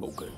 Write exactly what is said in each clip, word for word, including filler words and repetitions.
Okay. Okay.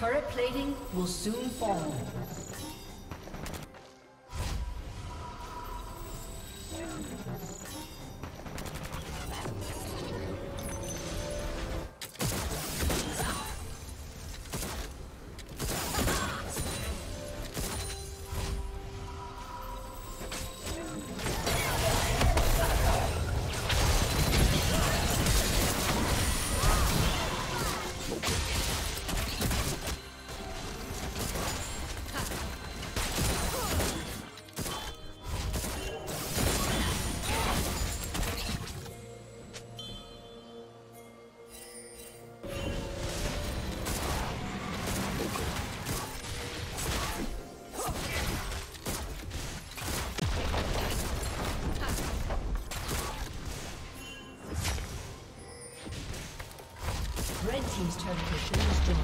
Turret plating will soon fall. Team's turret has been destroyed.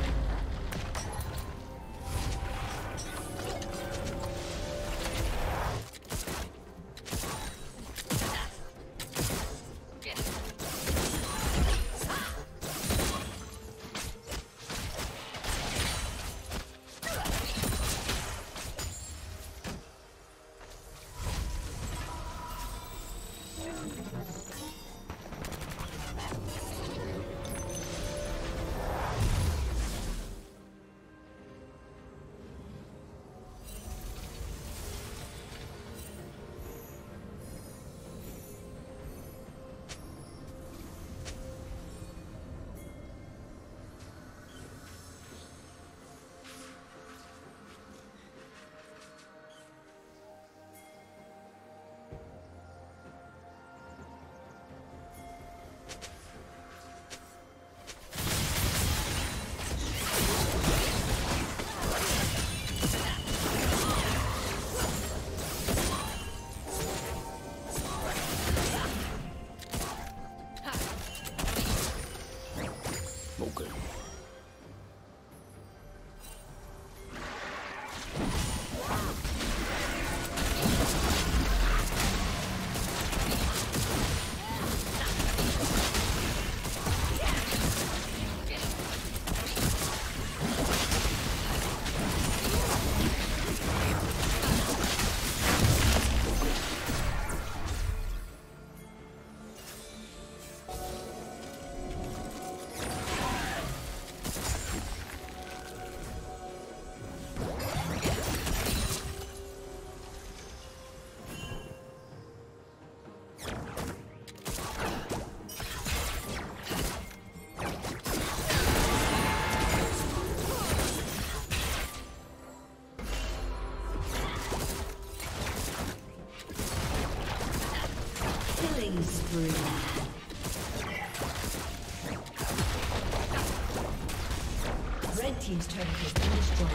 Red team's turret has been destroyed.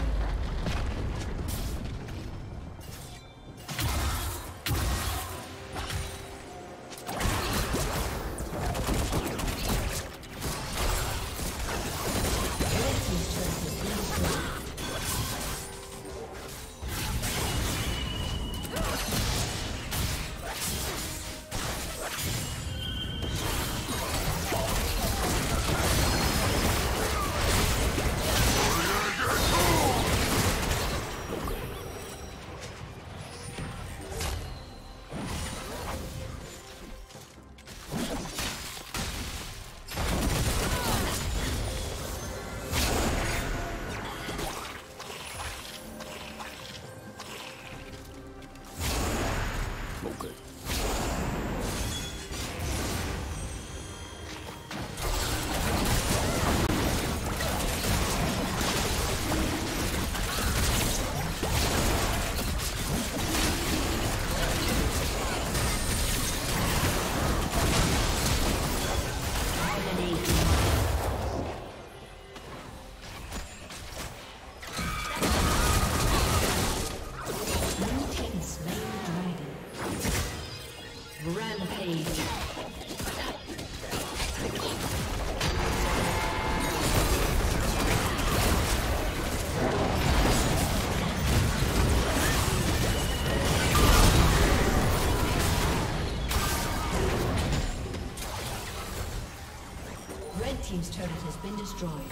Red team's turret has been destroyed.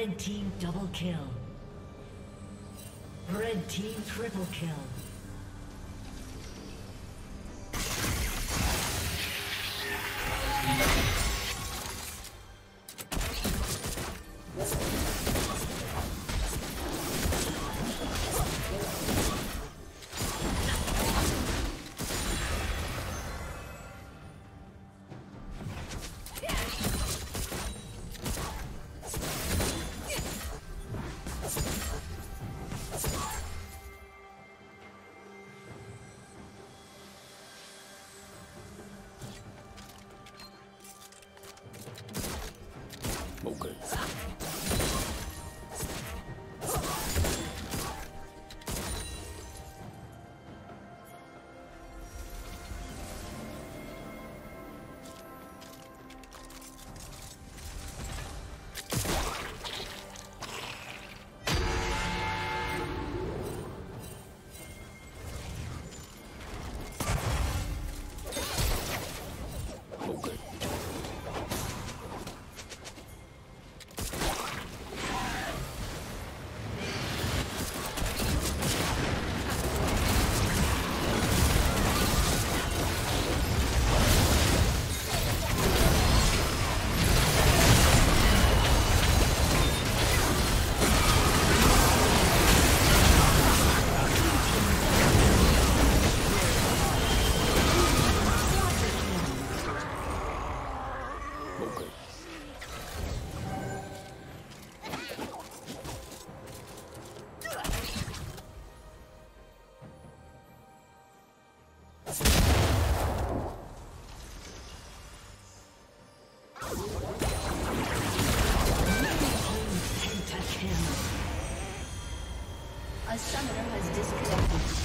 Red team double kill. Red team triple kill. A summoner has disconnected.